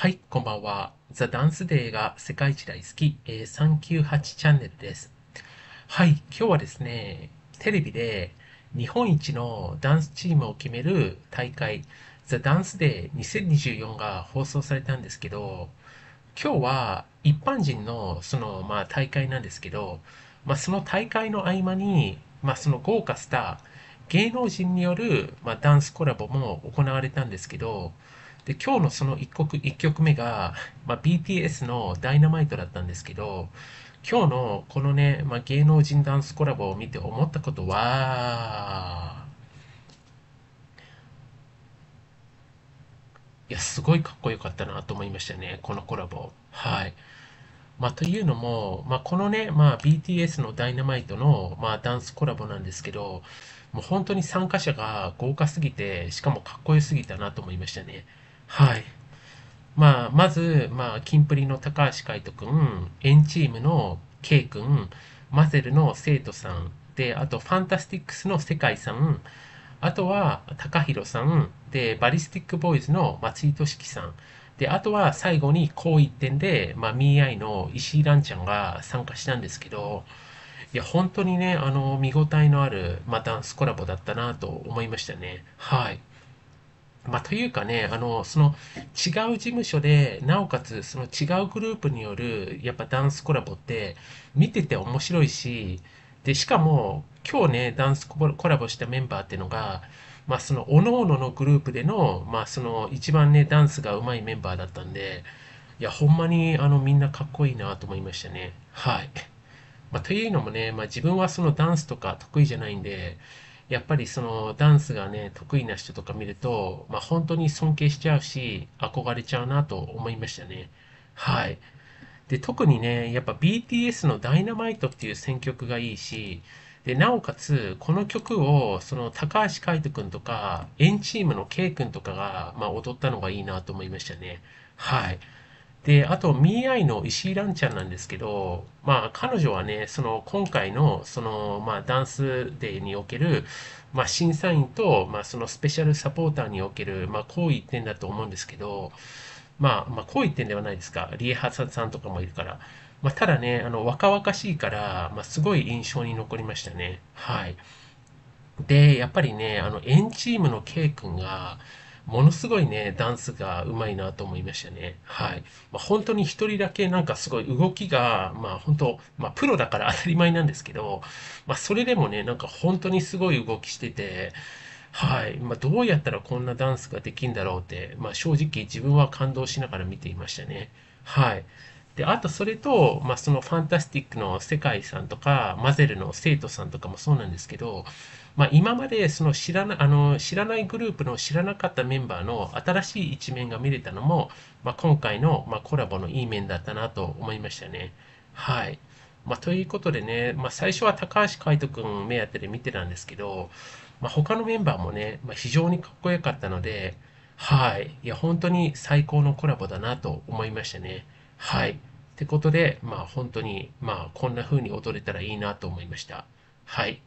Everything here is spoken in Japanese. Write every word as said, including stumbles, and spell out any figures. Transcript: はい、こんばんは。ザ・ダンスデーが世界一大好き、えー、さんきゅうはちチャンネルです。はい、今日はですね、テレビで日本一のダンスチームを決める大会、ザ・ダンスデーにせんにじゅうよんが放送されたんですけど、今日は一般人のその、まあ、大会なんですけど、まあ、その大会の合間に、まあ、その豪華スター、芸能人による、まあ、ダンスコラボも行われたんですけど、で今日のそのいっきょくめが、まあ、ビーティーエス の ダイナマイト だったんですけど、今日のこのね、まあ、芸能人ダンスコラボを見て思ったことは、いや、すごいかっこよかったなと思いましたね、このコラボ。はい、まあ、というのも、まあ、このね、まあ、ビーティーエス の ダイナマイト の、まあ、ダンスコラボなんですけど、もう本当に参加者が豪華すぎて、しかもかっこよすぎたなと思いましたね。はい、まあ、まず、まあ、キンプリの高橋海人くん、エンチームの ケイ くん、マゼルの生徒さん、で、あと、ファンタスティックスの世界さん、あとは、高弘さん、で、バリスティックボーイズの松井俊樹さん、で、あとは最後にこう一点で、まあ、ミーアイの石井蘭ちゃんが参加したんですけど、いや、本当にね、あの、見応えのある、まあ、ダンスコラボだったなと思いましたね。はい。まあ、というかね、あの、その違う事務所で、なおかつその違うグループによる、やっぱダンスコラボって、見てて面白いし、で、しかも、今日ね、ダンスコラボしたメンバーっていうのが、まあ、その各々のグループでの、まあ、その一番ね、ダンスがうまいメンバーだったんで、いや、ほんまにあのみんなかっこいいなと思いましたね。はい。まあ、というのもね、まあ、自分はそのダンスとか得意じゃないんで、やっぱりそのダンスがね、得意な人とか見ると、まあ、本当に尊敬しちゃうし、憧れちゃうなと思いましたね。はい。で、特にね、やっぱ ビーティーエス の ダイナマイト っていう選曲がいいし、で、なおかつ、この曲を、その、高橋海人くんとか、エンチームの ケイ くんとかが、まあ、踊ったのがいいなと思いましたね。はい。で、あと、ミーアイ の石井蘭ちゃんなんですけど、まあ、彼女はね、その、今回の、その、まあ、ダンスデーにおける、まあ、審査員と、まあ、その、スペシャルサポーターにおける、まあ、こう一点だと思うんですけど、まあ、まあ、こう一点ではないですか。リエハサさんとかもいるから。まあ、ただね、あの若々しいから、まあ、すごい印象に残りましたね。はい。で、やっぱりね、あの、エンチームの ケイ 君が、ものすごいね、ダンスがうまいなと思いましたね。はい。まあ、本当に一人だけなんかすごい動きが、まあ本当、まあプロだから当たり前なんですけど、まあそれでもね、なんか本当にすごい動きしてて、はい。まあ、どうやったらこんなダンスができるんだろうって、まあ正直自分は感動しながら見ていましたね。はい。で、あとそれと、まあ、そのファンタスティックの世界さんとか、マゼルの生徒さんとかもそうなんですけど、まあ、今までその知らな、あの、知らないグループの知らなかったメンバーの新しい一面が見れたのも、まあ、今回の、まあ、コラボのいい面だったなと思いましたね。はい。まあ、ということでね、まあ、最初は高橋海人くん目当てで見てたんですけど、まあ、他のメンバーもね、まあ、非常にかっこよかったので、はい。いや、本当に最高のコラボだなと思いましたね。はい。ってことで、まあ本当に、まあこんな風に踊れたらいいなと思いました。はい。